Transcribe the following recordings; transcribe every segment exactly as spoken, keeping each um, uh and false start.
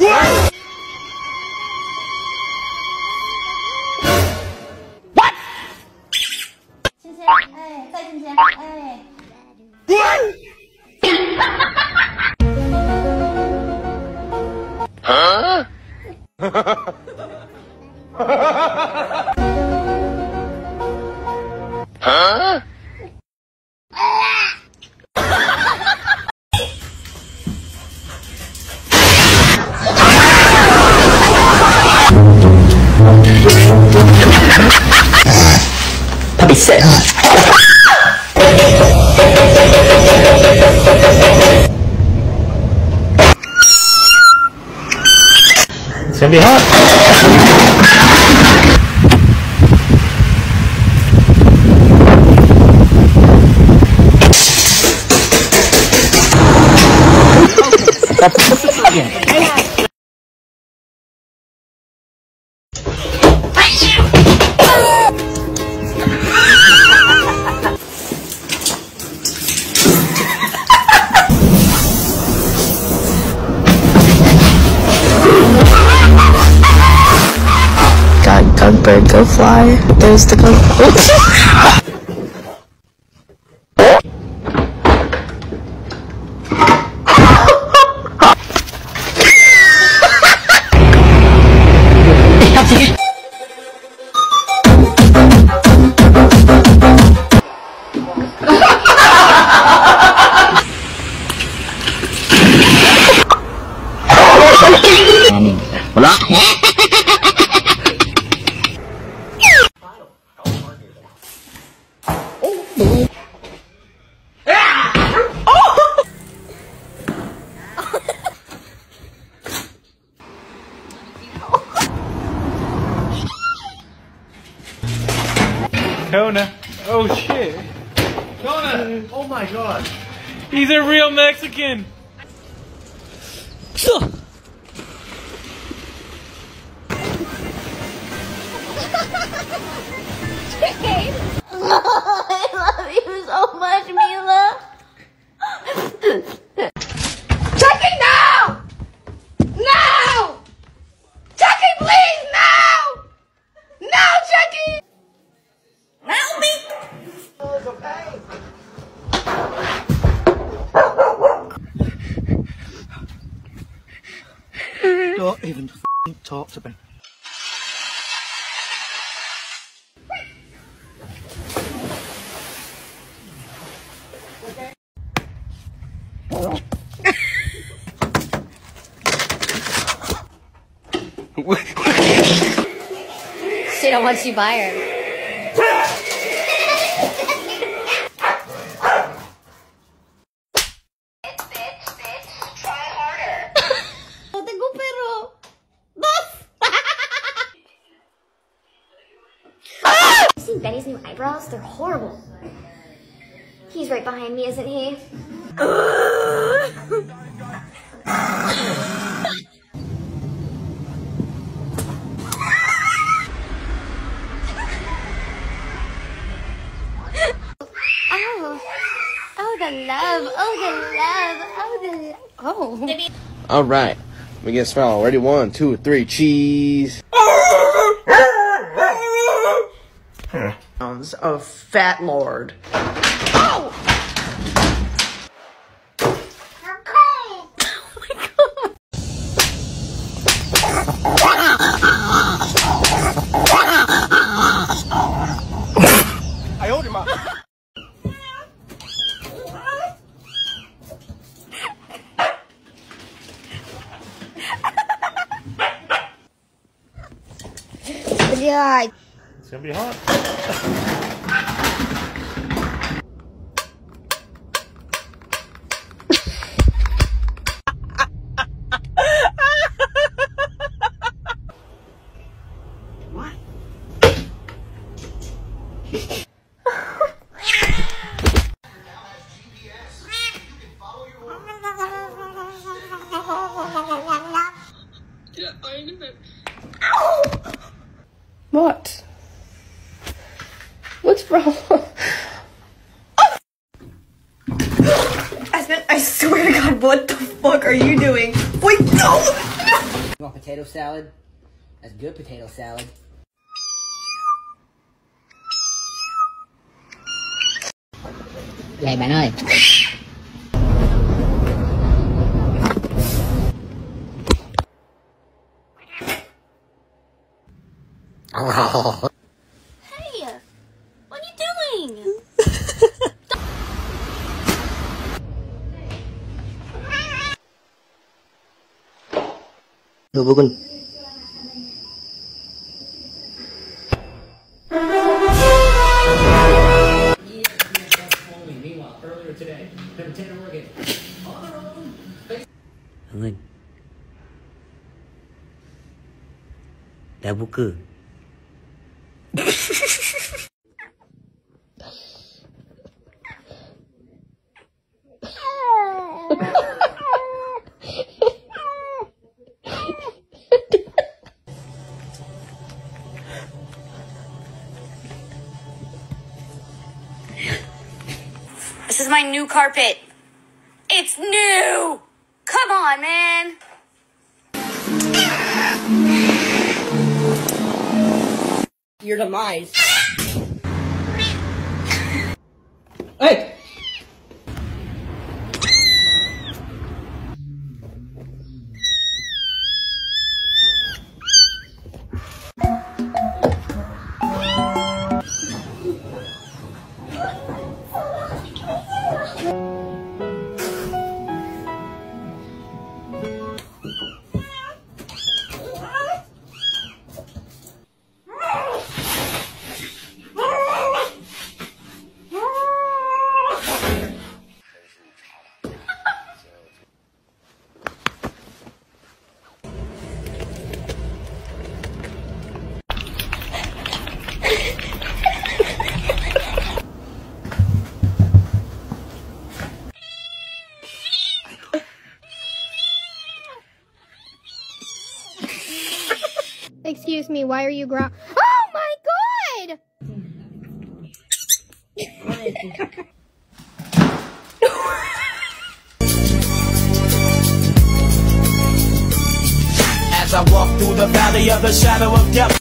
Oh no! What? What? Huh? Huh? Puppy sit. It's gonna be hot. Go bird, go fly. There's the go. Hola. Kona. Oh shit. Kona! Oh my god. He's a real Mexican. I love you so much, Mila. Chucky, no! No! Chucky, please, no! No, Chucky! Help me! Don't even f***ing talk to me. She don't want you by her. Benny's new eyebrows, they're horrible. He's right behind me, isn't he? Oh. Oh, the love. Oh, the love. Oh, the love. Oh. All right. We get smell. Ready? One, two, three. Cheese. Of Fat Lord. Oh! Oh my god! I hold him up. Yeah. It's gonna be hot. What? this problem. Oh. Aspen, I swear to God, what the fuck are you doing? Wait, no! You want potato salad? That's good potato salad. Này bạn ơi. Hey, what are you doing? Đồ vô cùng. Today, Montana, Oregon, on their own. Hưng đã vô cử. This is my new carpet. It's new! Come on, man! Your demise. Hey! Excuse me, why are you gro- Oh my God! As I walk through the valley of the shadow of death.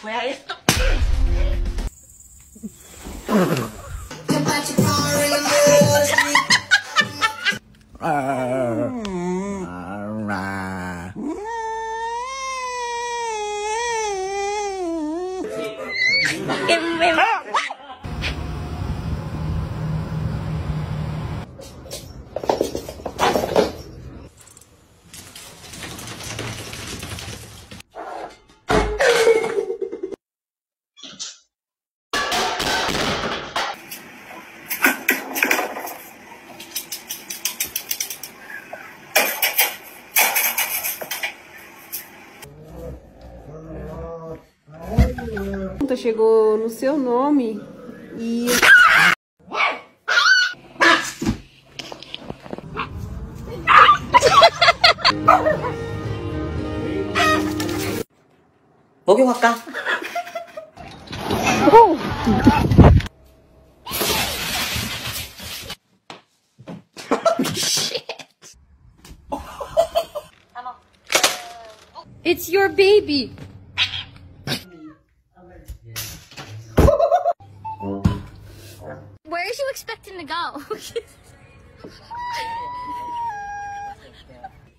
Where is the chegou no seu nome e... Vou que marcar. Shit. It's your baby. Where is you expecting to go?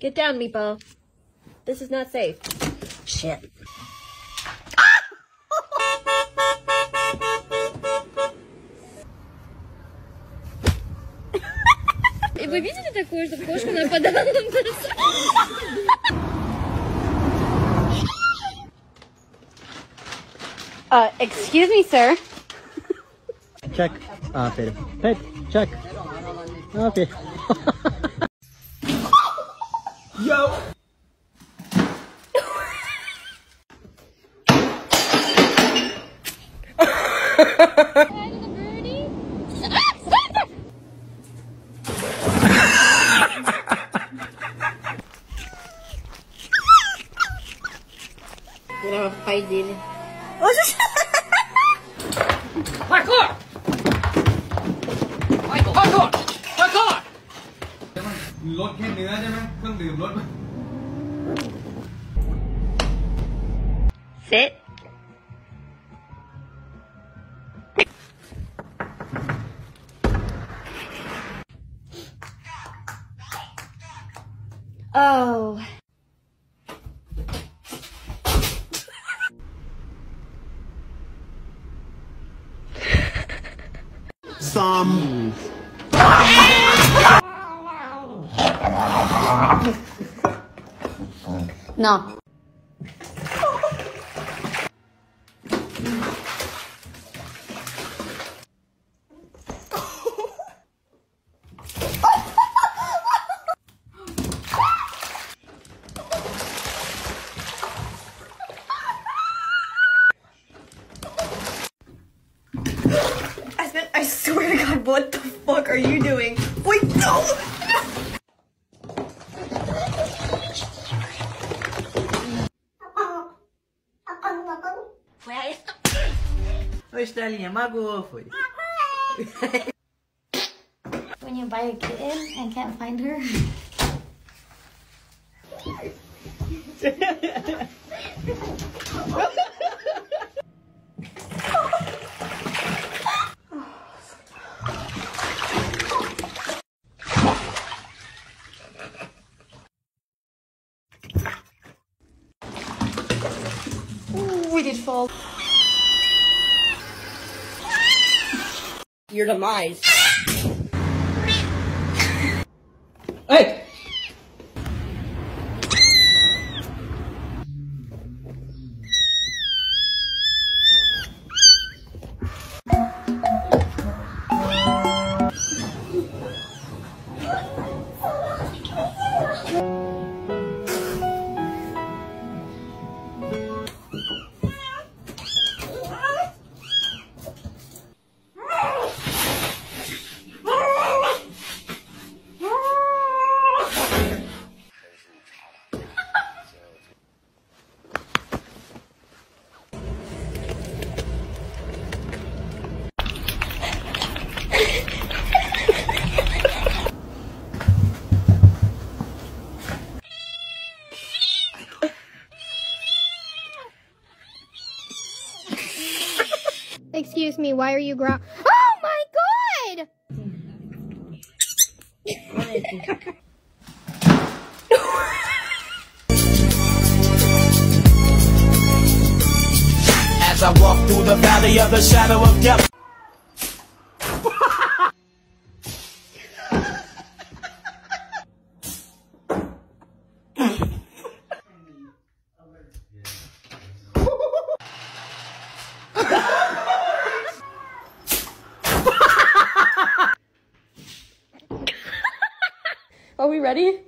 Get down, Meepo. This is not safe. Shit. Вы видели такую же кошку нападала на нас? Uh, excuse me, sir. Check. Ah, Pedro. Pet, check. Okay. Yo! Virar o pai dele. Vai, cor! Vai, cor! Vai, cor! Vai, cor! Rốt thêm nữa cho nó, khôngดื่มรถมั้ย Sit. Oh. Some. No. I swear to God, what the fuck are you doing? Wait, no! Foi a esto. Oi, Estrelinha, magoou, foi. When you buy a kitten and can't find her. Did fall. Your demise. Hey! Excuse me, why are you gro- Oh my God! As I walk through the valley of the shadow of death. Are we ready?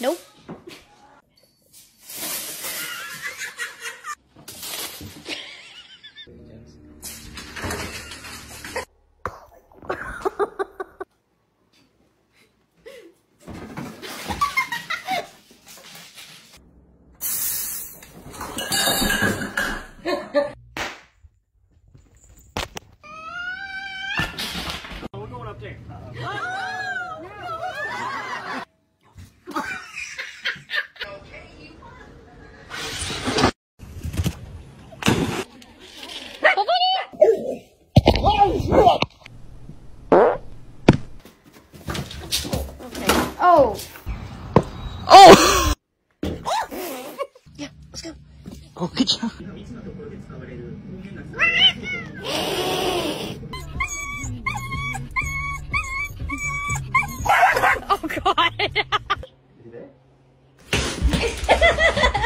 Nope. Oh! Oh! Yeah, let's go. Oh, good job. Oh, God.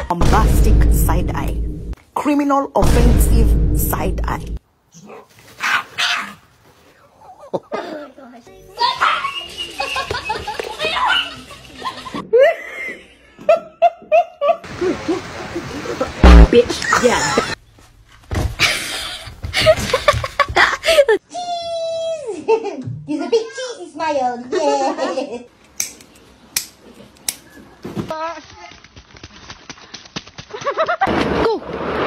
Bombastic side eye. Criminal offensive side eye. again. Cheese! He's a big cheesy smile. Yeah. Go!